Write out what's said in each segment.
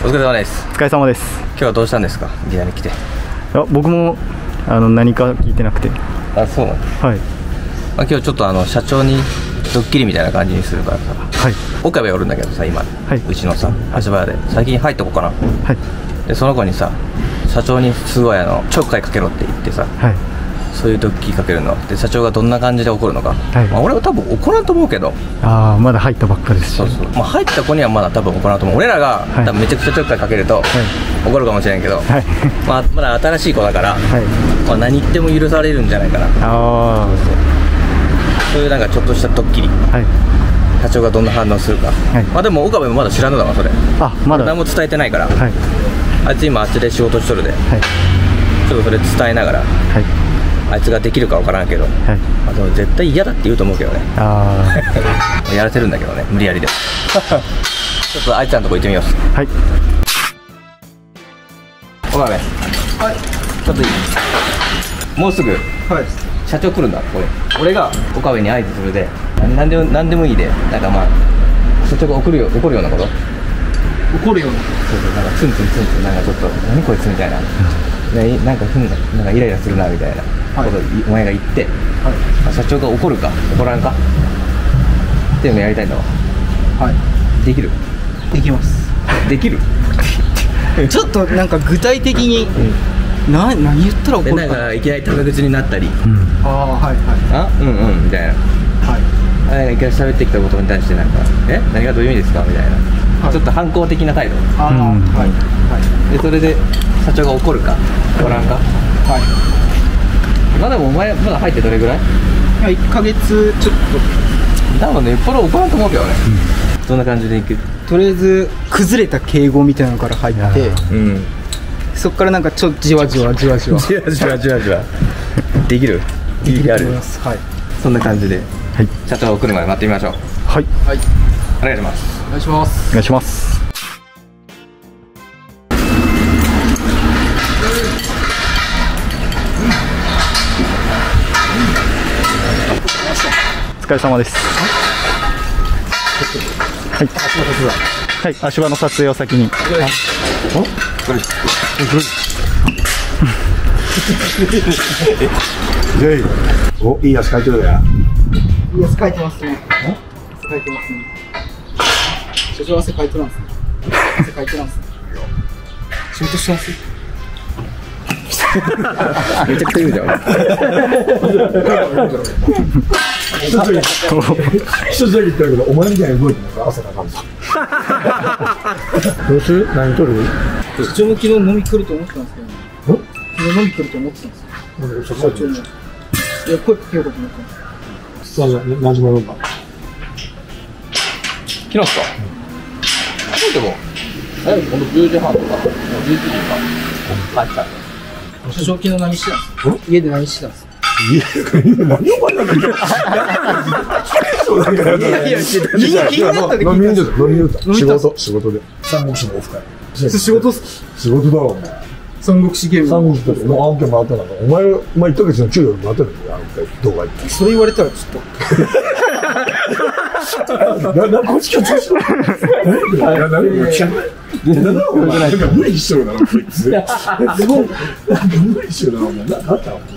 お疲れ様です。お疲れ様です。今日はどうしたんですか、ディナに来て。いや、僕も何か聞いてなくて。あ、そうなんです。はい。まあ、今日ちょっと社長にドッキリみたいな感じにするからさ、はい、岡部おるんだけどさ、今、はい、うちのさ足早で最近入ってこうかな、はい、でその子にさ、社長にすごいちょっかいかけろって言ってさ、はい、そういうドッキリかけるので、社長がどんな感じで怒るのか、はい、まあ、俺は多分怒らんと思うけど、ああまだ入ったばっかですし、そうそう、まあ、入った子にはまだ多分怒らんと思う。俺らが、はい、多分めちゃくちゃちょっかいかけると、はい、怒るかもしれんけど、はい、まあ、まだ新しい子だから、はい、まあ、何言っても許されるんじゃないかな。ああ、そういうなんかちょっとしたドッキリ、はい、社長がどんな反応するか、はい、まあでも岡部もまだ知らんのだわ、それ。あ、まだ何も伝えてないから、はい、あいつ今あっちで仕事しとるで、はい、ちょっとそれ伝えながら、はい、あいつができるかわからんけど、はい、まあでも絶対嫌だって言うと思うけどね。ああやらせるんだけどね、無理やりでちょっとあいつらのとこ行ってみよう。はい、岡部、はい、ちょっといい？もうすぐ、はい、社長来るんだ。俺が岡部に合図するで、何でもいいで、なんかまあ社長が怒るようなこと、怒るような、そうそう、なんかツンツンツンツン、なんかちょっと何こいつみたいな、なんか変な、なんかイライラするなみたいなことをお前が言って、はい、社長が怒るか怒らんかっていうのやりたいんだわ。はい、できる？できます。できる？ちょっとなんか具体的に、うん、何言ったら怒るかな。なんかいきなりタメ口になったり、ああ、はいはい、あ、うんうんみたいな、はい、いきなり喋ってきたことに対してなんか「え、何がどういう意味ですか？」みたいな、ちょっと反抗的な態度。ああ、はい。でそれで社長が怒るか怒らんか。はい。まあでもお前まだ入ってどれぐらい？1ヶ月ちょっとだもんね。よっぽど怒らんと思うけどね。どんな感じでいく？とりあえず崩れた敬語みたいなのから入って、そこからなんかじわじわじわじわじわじわじわじわできる？できると思います。はい、そんな感じで社長が来るまで待ってみましょう。はい、お願いします。お願いします。お願いします。お疲れ様です。はい、はい、足場の撮影を先に。お、これ。お、いい足かいてるや。いい足かいてますね。かいてますね。社長汗かいてますね。汗かいてますね。仕事してます。めちゃくちゃ言うじゃん。一つだけ言ってるけど、お前みたいに動いてるから汗かかんぞ。どうする？何取る？社長も昨日飲み来ると思ってたんですけど、ね、昨日飲み来ると思ってたんですよ。社長も。いや、声かけようかと思ったんですけど。何時も飲んだ。昨日っすか？でも、この10時半とか、11時か、帰っちゃう。社長、昨日何してたんですか？家で何してたんですか？家で何をやったんですか？いやいや、気になったんで聞いた。飲みに行った。仕事、仕事で。三国志のオフ会。仕事っす。仕事だろ、お前。三国志ゲーム。三国志だって、もう案件回ったんだから。お前1ヶ月の給料回ったんだから、動画行って。それ言われたらちょっと。何こっちか調子だ。なんか無理してるな、こいつ。なんか無理してるな、お前。なんかあったの？昨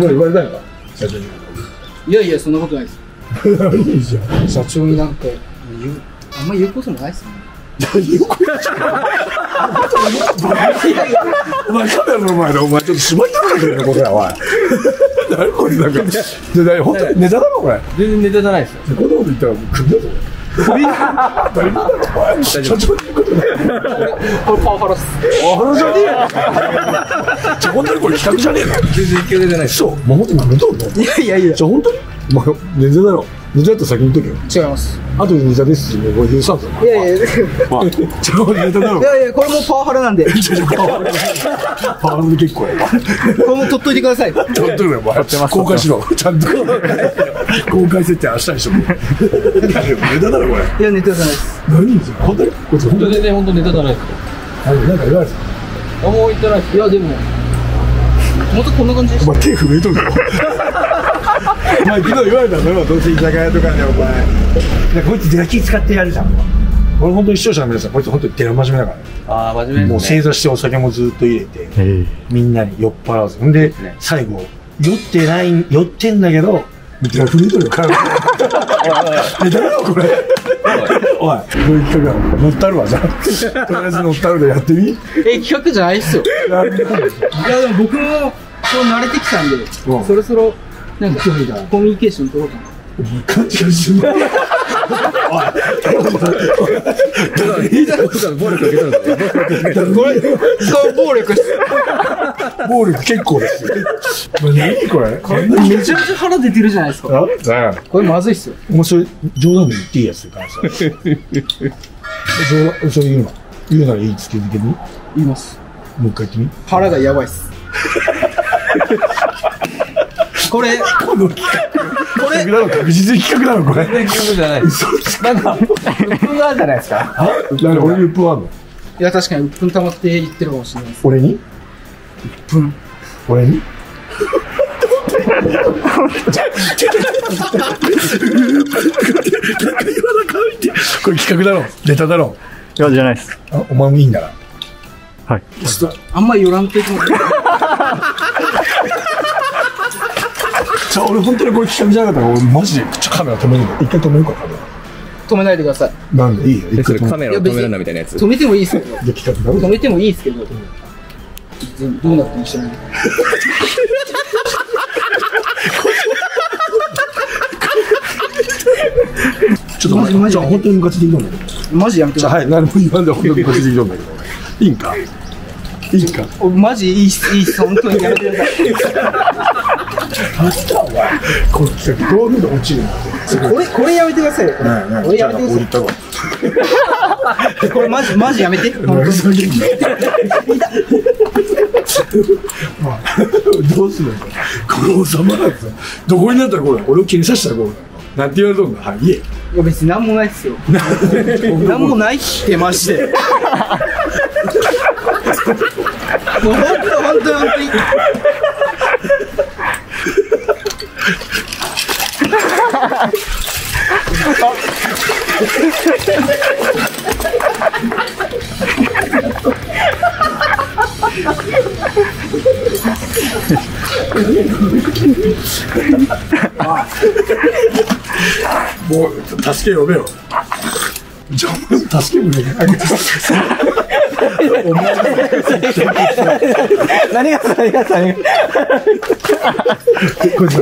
日言われたのか、社長に。いやいや、そんなことないです。いいじゃん。社長になんかあんま言うこともないっすね。言うことないっすね。お前、カメラの前でお前ちょっと縛りたくなってるよ、これ。おい。何これ、なんか。本当にネタだろ、これ。全然ネタじゃないっすよ。こんなこと言ったらもうクビだぞ。公開設定明日にしてもネタだろ、これ。いや、ネタじゃないです。何ですよ、本当にこいつ。本当全然本当ネタじゃないですよ。何か言われてた？あんま言ってないです。いや、でも本当こんな感じです。お前手震えとるだろ。お前昨日言われたのよ、どうせ居酒屋とかでお前こいつ手が気使ってやるじゃん。これ本当に視聴者の皆さん、こいつ本当に寺真面目だからね。ああ、真面目ですね。もう正座してお酒もずっと入れて、みんなに酔っ払わず。んで、最後、酔ってんだけど、フリートルのカラオケ。え、誰だこれ。おい、こういう企画なの。乗ったるわ、じゃあ。とりあえず乗ったるでやってみ。え、企画じゃないっすよ。いや、でも僕も、そう慣れてきたんで、そろそろ、なんか、コミュニケーション取ろうかな。勘違いしない。暴力結構ですよ。何これ？めちゃめちゃ腹出てるじゃないですか。これまずいっすよ。お前それ冗談で言っていいやつだからさ。それ言うの？言うならいいつけづけに？言います。もう一回言ってみ。腹がやばいっす。これ、この企画、これ、確実に企画なの、これ。企画じゃない。なんか、うっぷんがあるじゃないですか。なんで俺にうっぷんあるの？いや、確かにうっぷん溜まって言ってるかもしれないです。俺に？うっぷん。俺に？これ企画だろ、ネタだろ。いや、じゃないです。お前もいいんだな。はい。ちょっと、あんまり寄らんといてもらって。俺本当にこれ企画じゃなかったから、俺マジでカメラ止めるの。一回止めるか、カメラ。止めないでください。なんでいいよ。一回カメラを止めるんだみたいなやつ。止めてもいいですけど。止めてもいいですけど。どうなっても一緒に。ちょっと待って、じゃあ本当にガチで挑んだけど。マジやめてください。何も言わんで本当にガチで挑んだけど。いいんか。いいんか。マジいいっす、いいっす、本当にやめてください。何だお前、この企画どういうの落ちるんだって。これやめてくださいよ。これやめてください。これマジやめて。どうするの？これ収まらんぞ。どこになったらこれ。俺を気にさせたらこれ。なんて言われとんだ。はい、言え。いや別になんもないっすよ。なんもないってマジで。もう本当に。もう助け呼べよ。じゃあ助け呼べよ。何がこいつは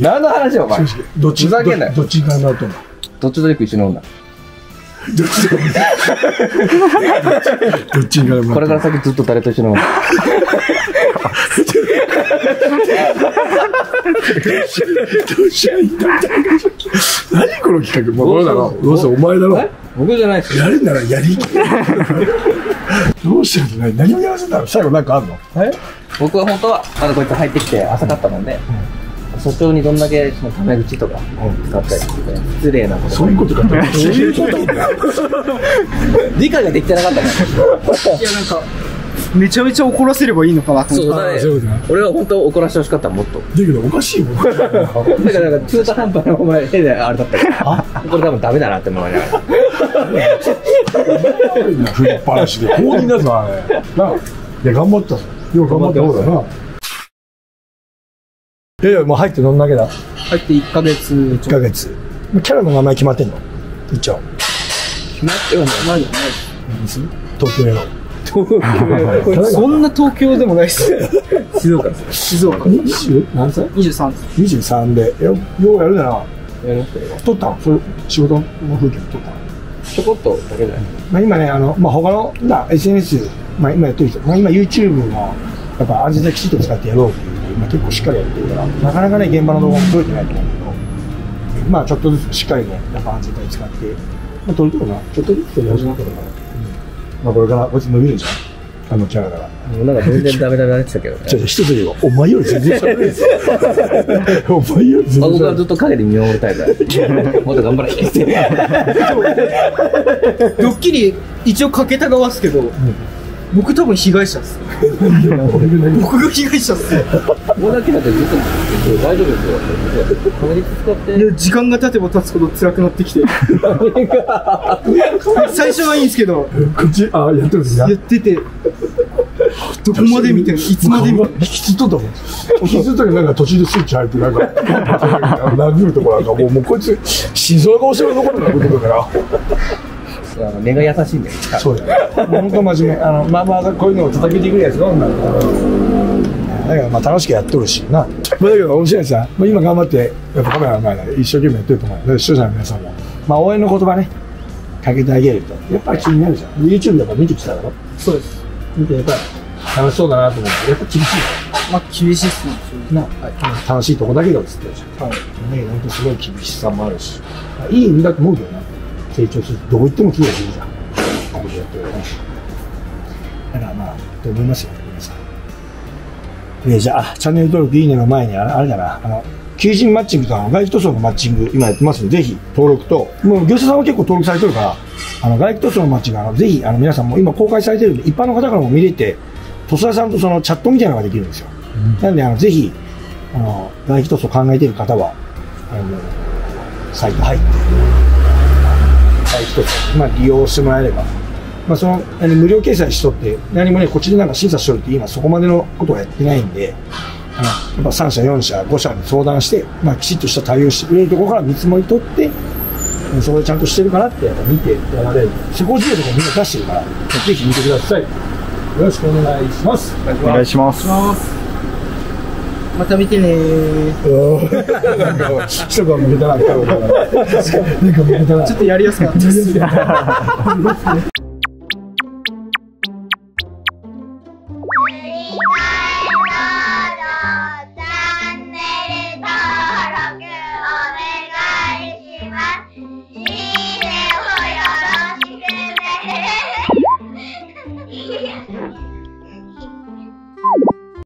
何の話よお前。どっちだけだよ。どっちだなと思う。どっちとよく一緒に飲んだ。どっちがこれから先ずっと誰と一緒に飲む。何この企画。もうだろ。どうせお前だろ。僕じゃないです。やるならやり。どうしてるの？何をやらせたの？最後なんかあんの？僕は本当はまだこいつ入ってきて浅かったもんで、所長にどんだけそのタメ口とか使ったりとか失礼なこと、そういうことか。理解ができてなかったね。いやなんかめちゃめちゃ怒らせればいいのかなと思って。そうだね。俺は本当怒らせてほしかったもっと。だけどおかしいもん。だからなんか中途半端なお前絵であれだったから。これ多分ダメだなって思いながら。振りっぱなしで放任だぞあれ。ないや頑張ったぞ。よう頑張った方だな。いやいやもう入ってどんだけだ。入って1ヶ月。1ヶ月。キャラの名前決まってんの？一応。決まってはないよね。東京への。そんな東京でもないっす。静岡。何歳？23。23でようやるなら。取ったん？それ仕事の風景取ったん？ちょこっとだけじゃない。まあ今ね他のSNS まあ今やってる人、まあ今 YouTube がやっぱ安全できちっと使ってやろうっていうので今結構しっかりやってるから、なかなかね現場の動画も撮れてないと思うんだけど、まあちょっとずつしっかりねやっぱ安全帯使って、まあ撮るとこがちょっとずつ取り始めたから。まあこれからこいつ伸びるじゃん。あのキャラから。もうなんか全然ダメダメなってたけどね。一つ言えばお前より全然喋れないですよ。お前より全然。僕はずっと陰で見守るタイプだ。もっと頑張れ。ドッキリ一応かけた側っすけど、僕多分被害者っす。僕が被害者っす。僕だけだと実は大丈夫ですよ。鼻に使って。いや、時間が経てば経つほど辛くなってきて。最初はいいんですけど。こっち、あ、やってるんですか？やってて。どこまで見てるの？いつまで見てるの？引きずっとったもん。引きずっとったけど、なんか途中でスイッチ入って、なんか、殴るとこなんか、もうこいつ、静岡お城のことになることだから。目が優しいんだよ。そうだよ。本当真面目。まあまあこういうのを叩きていくやつどうなんだろう。だからまあ楽しくやっとるしな。まあだけど面白いさ。まあ今頑張ってやっぱカメラの前で一生懸命やってると思う。だから視聴者の皆さんもまあ応援の言葉ねかけてあげるとやっぱり気になるじゃん。YouTube でも見てきただろ。そうです。見てやっぱ楽しそうだなと思ってやっぱ厳しい。まあ厳しいっすね。な、はい、楽しいとこだけどっつってるじゃん。はい。ね、本当すごい厳しさもあるし、いい意味だと思うけどな。成長するどこ行ってもきれいするじゃん。これやってるね。だからまあと思いますよ皆さん。じゃあチャンネル登録いいねの前にあれだな求人マッチングと外気塗装のマッチング今やってますのでぜひ登録ともう業者さんは結構登録されてるから外気塗装のマッチングぜひ皆さんも今公開されてるんで一般の方からも見れて塗装屋さんとそのチャットみたいなのができるんですよ。うん、なんでぜひ外気塗装考えている方はサイト入って。まあ利用してもらえれば、まあ、その無料掲載しとって何もねこっちでなんか審査しとるって今そこまでのことはやってないんでやっぱ3社4社5社に相談して、まあ、きちっとした対応してくれるところから見積もり取ってそこでちゃんとしてるかなってやっぱ見てもらえる施工事例とかみんな出してるからぜひ見てください。よろしくお願いします。お願いします。また見てねー。なんか人が向けたな。ちょっとやりやすかったです。